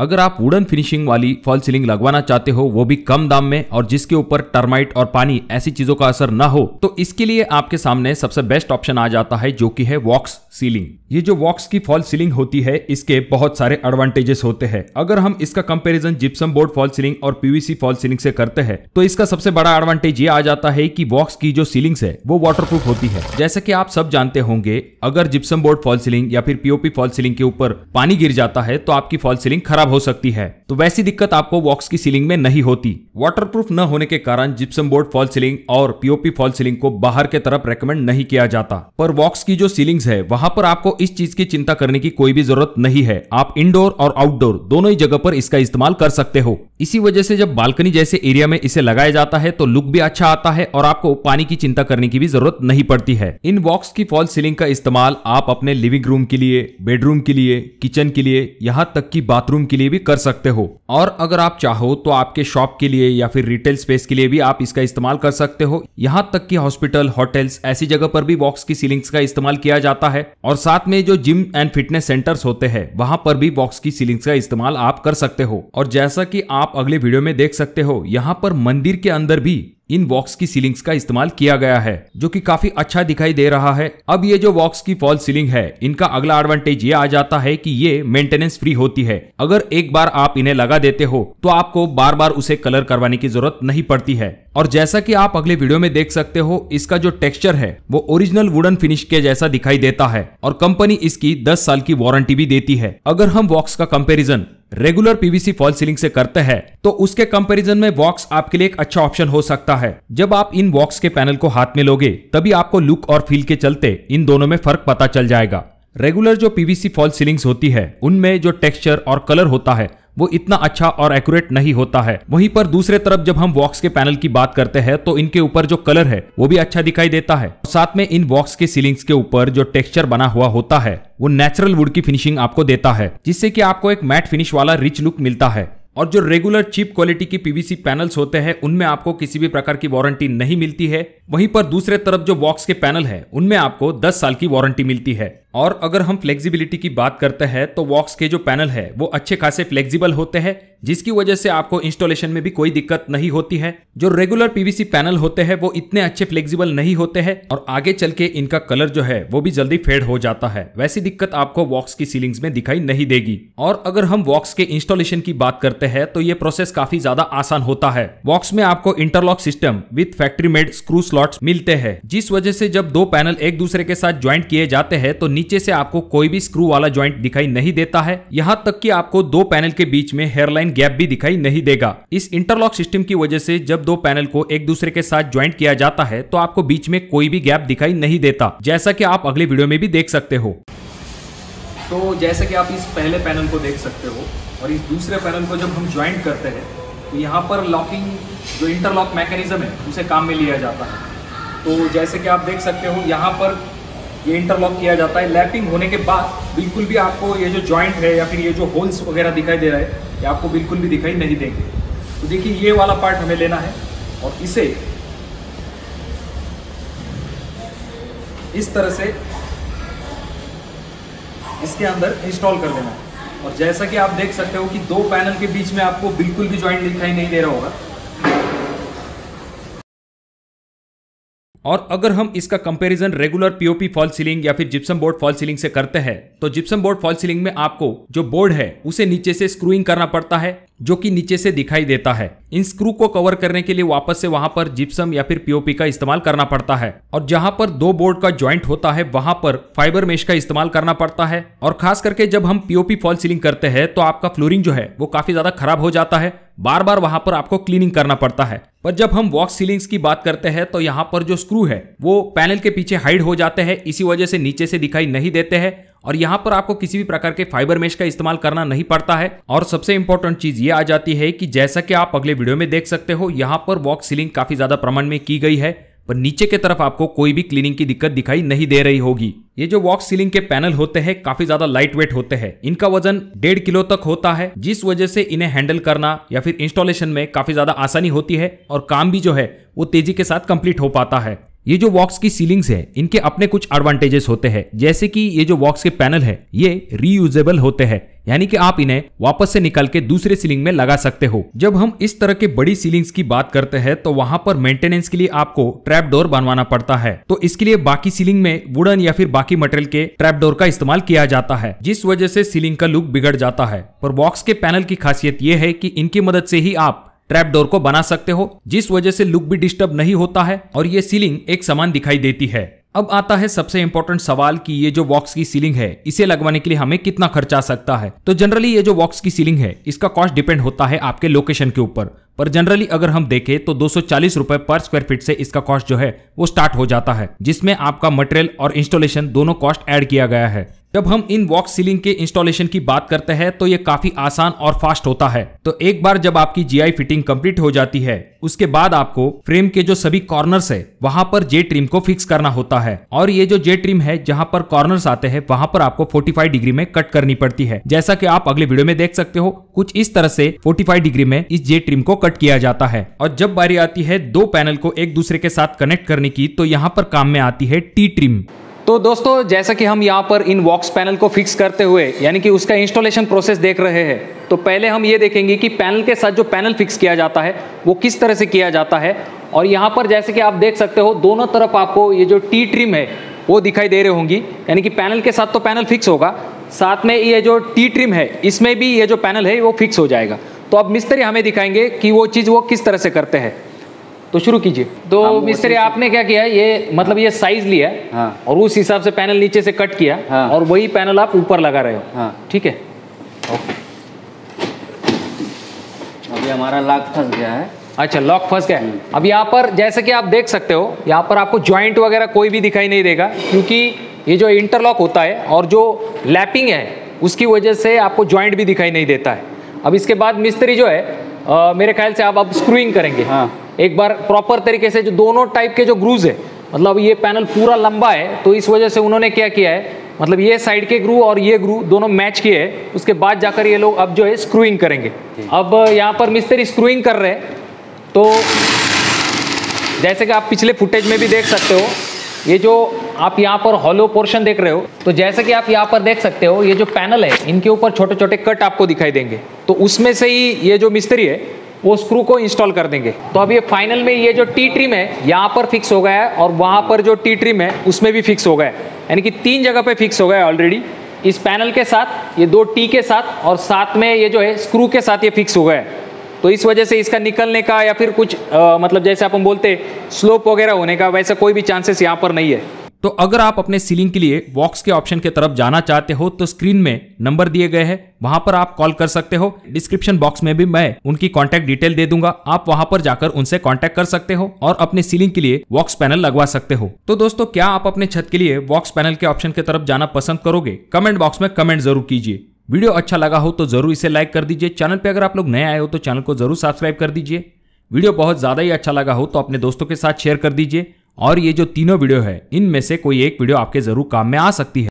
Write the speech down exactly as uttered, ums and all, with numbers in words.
अगर आप wooden finishing वाली फॉल सीलिंग लगवाना चाहते हो वो भी कम दाम में और जिसके ऊपर टर्माइट और पानी ऐसी चीजों का असर ना हो, तो इसके लिए आपके सामने सबसे बेस्ट ऑप्शन आ जाता है जो कि है वॉक्स सीलिंग। ये जो वॉक्स की फॉल सीलिंग होती है इसके बहुत सारे एडवांटेजेस होते हैं। अगर हम इसका comparison gypsum board fall ceiling और पीवीसी फॉल सीलिंग से करते हैं तो इसका सबसे बड़ा एडवांटेज ये आ जाता है कि वॉक्स की जो सीलिंग्स है वो वाटरप्रूफ होती है। जैसे कि आप सब जानते होंगे, अगर जिप्सम बोर्ड फॉल सीलिंग या फिर पीओपी फॉल सीलिंग के ऊपर पानी गिर जाता है तो आपकी फॉल सीलिंग खराब हो सकती है। तो वैसी दिक्कत आपको वॉक्स की सीलिंग में नहीं होती। वाटरप्रूफ न होने के कारण जिप्सम बोर्ड फॉल सीलिंग और पीओपी फॉल सीलिंग को बाहर के तरफ रेकमेंड नहीं किया जाता, पर वॉक्स की जो सीलिंग्स है वहां पर आपको इस चीज की चिंता करने की कोई भी जरूरत नहीं है। आप इंडोर और आउटडोर दोनों ही जगह पर इसका इस्तेमाल कर सकते हो। इसी वजह से जब बालकनी जैसे एरिया में इसे लगाया जाता है तो लुक भी अच्छा आता है और आपको पानी की चिंता करने की भी जरूरत नहीं पड़ती है। इन वॉक्स की फॉल सीलिंग का इस्तेमाल आप अपने लिविंग रूम के लिए, बेडरूम के लिए, किचन के लिए, यहाँ तक कि बाथरूम के लिए भी कर सकते हो। और अगर आप चाहो तो आपके शॉप के लिए या फिर रिटेल स्पेस के लिए भी आप इसका इस्तेमाल कर सकते हो। यहाँ तक कि हॉस्पिटल, होटल्स ऐसी जगह पर भी वॉक्स की सीलिंग्स का इस्तेमाल किया जाता है। और साथ में जो जिम एंड फिटनेस सेंटर्स होते हैं वहां पर भी वॉक्स की सीलिंग्स का इस्तेमाल आप कर सकते हो। और जैसा कि आप अगले वीडियो में देख सकते हो, यहाँ पर मंदिर के अंदर भी इन वॉक्स की सीलिंग्स का इस्तेमाल किया गया है जो कि काफी अच्छा दिखाई दे रहा है। अब ये जो वॉक्स की फॉल सीलिंग है इनका अगला एडवांटेज ये आ जाता है कि ये मेंटेनेंस फ्री होती है। अगर एक बार आप इन्हें लगा देते हो तो आपको बार बार उसे कलर करवाने की जरूरत नहीं पड़ती है। और जैसा कि आप अगले वीडियो में देख सकते हो, इसका जो टेक्सचर है वो ओरिजिनल वुडन फिनिश के जैसा दिखाई देता है और कंपनी इसकी दस साल की वारंटी भी देती है। अगर हम वॉक्स का comparison regular PVC fall ceiling से करते हैं तो उसके कंपैरिजन में वॉक्स आपके लिए एक अच्छा ऑप्शन हो सकता है। जब आप इन वॉक्स के पैनल को हाथ में लोगे तभी आपको लुक और फील के चलते इन दोनों में फर्क पता चल जाएगा। रेगुलर जो पीवीसी फॉल सीलिंग्स होती है उनमें जो टेक्सचर और कलर होता है वो इतना अच्छा और एक्यूरेट नहीं होता है। वहीं पर दूसरे तरफ जब हम वॉक्स के पैनल की बात करते हैं तो इनके ऊपर जो कलर है वो भी अच्छा दिखाई देता है। साथ में इन वॉक्स के सीलिंग्स के ऊपर जो टेक्सचर बना हुआ होता है वो नेचुरल वुड की फिनिशिंग आपको देता है, जिससे कि आपको एक मैट फिनिश वाला रिच लुक मिलता है। और जो रेगुलर चीप क्वालिटी की पीवीसी पैनल्स होते हैं उनमें आपको किसी भी प्रकार की वारंटी नहीं मिलती है। वहीं पर दूसरे तरफ जो वॉक्स के पैनल है उनमें आपको दस साल की वारंटी मिलती है। और अगर हम फ्लेक्सिबिलिटी की बात करते हैं तो वॉक्स के जो पैनल है वो अच्छे खासे फ्लेक्सिबल होते हैं, जिसकी वजह से आपको इंस्टॉलेशन में भी कोई दिक्कत नहीं होती है। जो रेगुलर पीवीसी पैनल होते हैं वो इतने अच्छे फ्लेक्सिबल नहीं होते हैं और आगे चल के इनका कलर जो है वो भी जल्दी फेड हो जाता है। वैसी दिक्कत आपको वॉक्स की सीलिंग्स में दिखाई नहीं देगी। और अगर हम वॉक्स के इंस्टॉलेशन की बात करते हैं तो ये प्रोसेस काफी ज्यादा आसान होता है। वॉक्स में आपको interlock system with factory made screw slots मिलते हैं, जिस वजह से जब दो पैनल एक दूसरे के साथ ज्वाइंट किए जाते हैं तो नीचे से आपको कोई भी स्क्रू वाला ज्वाइंट दिखाई नहीं देता है। यहाँ तक कि आपको दो पैनल के बीच में हेयरलाइन गैप भी दिखाई नहीं देगा। इस इंटरलॉक सिस्टम की वजह से जब दो पैनल को एक दूसरे के साथ ज्वाइंट किया जाता है तो आपको बीच में कोई भी गैप दिखाई नहीं देता, जैसा कि आप अगले वीडियो में भी देख सकते हो। तो जैसा कि आप इस पहले पैनल को देख सकते हो और इस दूसरे पैनल को जब हम ज्वाइंट करते हैं तो यहाँ पर लॉकिंग जो इंटरलॉक मैकेनिज्म है उसे काम में लिया जाता है। तो जैसे कि आप देख सकते हो, यहाँ पर ये इंटरलॉक किया जाता है। लैपिंग होने के बाद बिल्कुल भी आपको ये जो जॉइंट है या फिर ये जो होल्स वगैरह दिखाई दे रहा है ये आपको बिल्कुल भी दिखाई नहीं देंगे। तो देखिए, ये वाला पार्ट हमें लेना है और इसे इस तरह से इसके अंदर इंस्टॉल कर देना है। और जैसा कि आप देख सकते हो कि दो पैनल के बीच में आपको बिल्कुल भी जॉइंट दिखाई नहीं दे रहा होगा। और अगर हम इसका comparison regular POP fall ceiling या फिर जिप्सम बोर्ड फॉल सीलिंग से करते हैं तो जिप्सम बोर्ड फॉल सीलिंग में आपको जो बोर्ड है उसे नीचे से स्क्रूइंग करना पड़ता है, जो कि नीचे से दिखाई देता है। इन स्क्रू को कवर करने के लिए वापस से वहां पर जिप्सम या फिर पीओपी का इस्तेमाल करना पड़ता है। और जहां पर दो बोर्ड का ज्वाइंट होता है वहां पर फाइबर मेश का इस्तेमाल करना पड़ता है। और खास करके जब हम पीओपी फॉल सीलिंग करते हैं तो आपका फ्लोरिंग जो है वो काफी ज्यादा खराब हो जाता है, बार बार वहां पर आपको क्लीनिंग करना पड़ता है। पर जब हम वॉक्स सीलिंग्स की बात करते हैं तो यहाँ पर जो स्क्रू है वो पैनल के पीछे हाइड हो जाते हैं, इसी वजह से नीचे से दिखाई नहीं देते हैं। और यहाँ पर आपको किसी भी प्रकार के फाइबर मेश का इस्तेमाल करना नहीं पड़ता है। और सबसे इंपॉर्टेंट चीज ये आ जाती है कि जैसा कि आप अगले वीडियो में देख सकते हो, यहाँ पर वॉक्स सीलिंग काफी ज्यादा प्रमाण में की गई है, पर नीचे के तरफ आपको कोई भी क्लीनिंग की दिक्कत दिखाई नहीं दे रही होगी। ये जो वॉक्स सीलिंग के पैनल होते हैं काफी ज्यादा लाइट वेट होते हैं। इनका वजन डेढ़ किलो तक होता है, जिस वजह से इन्हें हैंडल करना या फिर इंस्टॉलेशन में काफी ज्यादा आसानी होती है और काम भी जो है वो तेजी के साथ कंप्लीट हो पाता है। ये जो वॉक्स की सीलिंग्स है इनके अपने कुछ एडवांटेजेस होते हैं, जैसे कि ये जो वॉक्स के पैनल है ये रीयूजेबल होते हैं, यानी कि आप इन्हें वापस से निकाल के दूसरे सीलिंग में लगा सकते हो। जब हम इस तरह के बड़ी सीलिंग्स की बात करते हैं तो वहां पर मेंटेनेंस के लिए आपको ट्रैप डोर बनवाना पड़ता है, तो इसके लिए बाकी सीलिंग में वुडन या फिर बाकी मटेरियल के ट्रैप डोर का इस्तेमाल किया जाता है, जिस वजह से सीलिंग का लुक बिगड़ जाता है। पर वॉक्स के पैनल की खासियत ये है कि इनकी मदद से ही आप ट्रैप डोर को बना सकते हो, जिस वजह से लुक भी डिस्टर्ब नहीं होता है और ये सीलिंग एक समान दिखाई देती है। अब आता है सबसे इम्पोर्टेंट सवाल कि ये जो वॉक्स की सीलिंग है इसे लगवाने के लिए हमें कितना खर्चा आ सकता है। तो जनरली ये जो वॉक्स की सीलिंग है इसका कॉस्ट डिपेंड होता है आपके लोकेशन के ऊपर, पर जनरली अगर हम देखें तो दो सौ चालीस रुपए पर स्क्वायर फीट से इसका कॉस्ट जो है वो स्टार्ट हो जाता है, जिसमें आपका मटेरियल और इंस्टॉलेशन दोनों कॉस्ट ऐड किया गया है। जब हम इन वॉक्स सीलिंग के इंस्टॉलेशन की बात करते हैं तो ये काफी आसान और फास्ट होता है। तो एक बार जब आपकी जीआई फिटिंग कंप्लीट हो जाती है उसके बाद आपको फ्रेम के जो सभी कॉर्नर्स है वहां पर जे ट्रिम को फिक्स करना होता है, और ये जो जे ट्रिम है जहां पर कॉर्नर्स आते हैं वहां पर आपको पैंतालीस डिग्री में कट करनी पड़ती है। जैसा कि आप अगले वीडियो में देख सकते हो, कुछ इस तरह से पैंतालीस डिग्री में इस जे ट्रिम को कट किया जाता है। और जब बारी आती है दो पैनल को एक दूसरे के साथ कनेक्ट करने की, तो यहाँ पर काम में आती है टी ट्रिम। तो दोस्तों, जैसा कि हम यहाँ पर इन वॉक्स पैनल को फिक्स करते हुए यानी कि उसका इंस्टॉलेशन प्रोसेस देख रहे हैं, तो पहले हम ये देखेंगे कि पैनल के साथ जो पैनल फिक्स किया जाता है वो किस तरह से किया जाता है। और यहाँ पर जैसे कि आप देख सकते हो दोनों तरफ आपको ये जो टी ट्रिम है वो दिखाई दे रहे होंगी, यानी कि पैनल के साथ तो पैनल फिक्स होगा, साथ में ये जो टी ट्रिम है इसमें भी ये जो पैनल है वो फिक्स हो जाएगा। तो अब मिस्त्री हमें दिखाएंगे कि वो चीज़ वो किस तरह से करते हैं, तो शुरू कीजिए। तो मिस्त्री आपने क्या किया, ये मतलब ये साइज लिया, हाँ। और उस हिसाब से पैनल नीचे से कट किया, हाँ। और वही पैनल आप ऊपर लगा रहे हो, हाँ। ठीक है, अभी हमारा लॉक फंस गया है। अच्छा, लॉक फंस गया है। अब यहाँ पर जैसे कि आप देख सकते हो यहाँ पर आपको ज्वाइंट वगैरह कोई भी दिखाई नहीं देगा, क्योंकि ये जो इंटरलॉक होता है और जो लैपिंग है उसकी वजह से आपको ज्वाइंट भी दिखाई नहीं देता है। अब इसके बाद मिस्त्री जो है मेरे ख्याल से आप अब स्क्रूइंग करेंगे, एक बार प्रॉपर तरीके से जो दोनों टाइप के जो ग्रूव्स है, मतलब ये पैनल पूरा लंबा है तो इस वजह से उन्होंने क्या किया है, मतलब ये साइड के ग्रूव और ये ग्रूव दोनों मैच किए हैं, उसके बाद जाकर ये लोग अब जो है स्क्रूइंग करेंगे। अब यहाँ पर मिस्त्री स्क्रूइंग कर रहे हैं, तो जैसे कि आप पिछले फुटेज में भी देख सकते हो ये जो आप यहाँ पर हॉलो पोर्शन देख रहे हो, तो जैसे कि आप यहाँ पर देख सकते हो ये जो पैनल है इनके ऊपर छोटे छोटे कट आपको दिखाई देंगे, तो उसमें से ही ये जो मिस्त्री है वो स्क्रू को इंस्टॉल कर देंगे। तो अब ये फाइनल में ये जो टी ट्रिम है यहाँ पर फिक्स हो गया है और वहाँ पर जो टी ट्रिम है उसमें भी फिक्स हो गया है, यानी कि तीन जगह पे फिक्स हो गया है ऑलरेडी, इस पैनल के साथ, ये दो टी के साथ और साथ में ये जो है स्क्रू के साथ ये फिक्स हो गया है। तो इस वजह से इसका निकलने का या फिर कुछ आ, मतलब जैसे अपन बोलते स्लोप वगैरह होने का वैसा कोई भी चांसेस यहाँ पर नहीं है। तो अगर आप अपने सीलिंग के लिए वॉक्स के ऑप्शन के तरफ जाना चाहते हो तो स्क्रीन में नंबर दिए गए हैं, वहां पर आप कॉल कर सकते हो। डिस्क्रिप्शन बॉक्स में भी मैं उनकी कॉन्टैक्ट डिटेल दे दूंगा, आप वहां पर जाकर उनसे कॉन्टैक्ट कर सकते हो और अपने सीलिंग के लिए वॉक्स पैनल लगवा सकते हो। तो दोस्तों, क्या आप अपने छत के लिए वॉक्स पैनल के ऑप्शन की तरफ जाना पसंद करोगे? कमेंट बॉक्स में कमेंट जरूर कीजिए। वीडियो अच्छा लगा हो तो जरूर इसे लाइक कर दीजिए। चैनल पर अगर आप लोग नए आए हो तो चैनल को जरूर सब्सक्राइब कर दीजिए। वीडियो बहुत ज्यादा ही अच्छा लगा हो तो अपने दोस्तों के साथ शेयर कर दीजिए, और ये जो तीनों वीडियो है इनमें से कोई एक वीडियो आपके जरूर काम में आ सकती है।